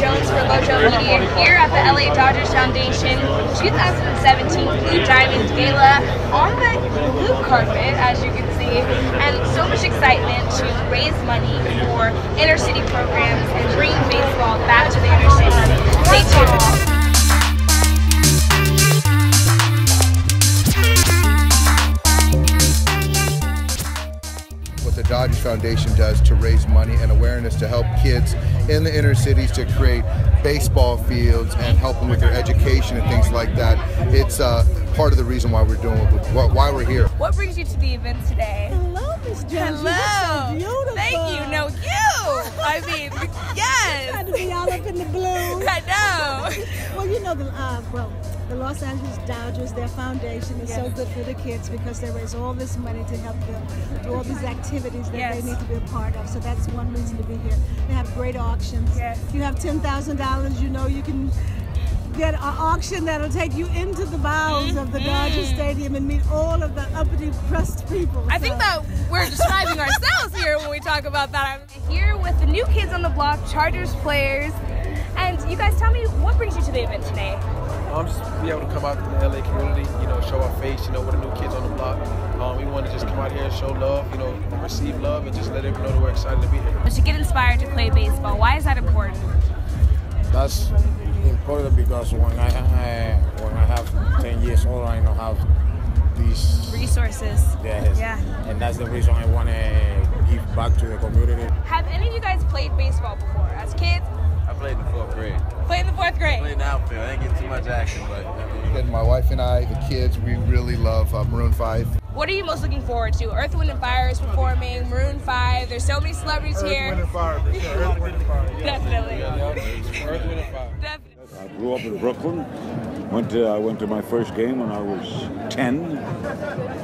Jones for Mojo Media here at the LA Dodgers Foundation 2017 Blue Diamond Gala on the blue carpet, as you can see, and so much excitement to raise money for inner city programs and bring baseball back to the inner city. Stay tuned. The Dodgers Foundation does to raise money and awareness to help kids in the inner cities to create baseball fields and help them with their education and things like that. It's part of the reason why we're doing why we're here. What brings you to the event today? Hello, Miss Jones. Hello. You're so beautiful. Thank you. No, you. I mean, yes. Trying to be all up in the blue. I know. Well, you know the Los Angeles Dodgers, their foundation is so good for the kids because they raise all this money to help them do all these activities that they need to be a part of. So that's one reason to be here. They have great auctions. Yes. If you have $10,000, you know you can get an auction that'll take you into the bowels of the Dodger Stadium and meet all of the uppity pressed people. I think that we're describing ourselves here when we talk about that. I'm here with the new kids on the block, Chargers players, and you guys tell me what brings you to the event today? Just be able to come out to the LA community, you know, show our face, you know, with the new kids on the block. We want to just come out here and show love, you know, receive love, and just let everyone know that we're excited to be here. But you get inspired to play baseball. Why is that important? That's important because when I have 10 years old, I don't have these resources. Yes. Yeah. And that's the reason I want to give back to the community. Have any of you guys played baseball before as kids? I played in the 4th grade. Played in the 4th grade? I played in the outfield. I didn't get too much action, but I mean. My wife and I, the kids, we really love Maroon 5. What are you most looking forward to? Earth, Wind & Fire is performing, Maroon 5, there's so many celebrities here. Earth, Wind & Fire, for sure. Earth, Wind & Fire. Definitely. Yeah, Earth, Wind & Fire. Definitely. I grew up in Brooklyn. I went to my first game when I was 10.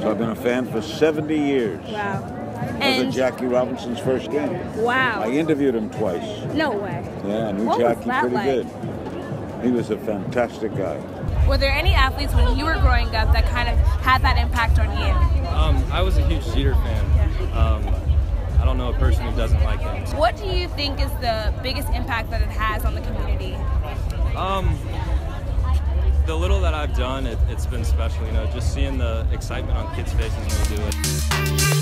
So I've been a fan for 70 years. Wow. It was Jackie Robinson's first game. Wow. I interviewed him twice. No way. Yeah, I knew Jackie pretty good. He was a fantastic guy. Were there any athletes when you were growing up that kind of had that impact on you? I was a huge Jeter fan. Yeah. I don't know a person who doesn't like him. What do you think is the biggest impact that it has on the community? The little that I've done, it's been special. You know, just seeing the excitement on kids' faces when we do it.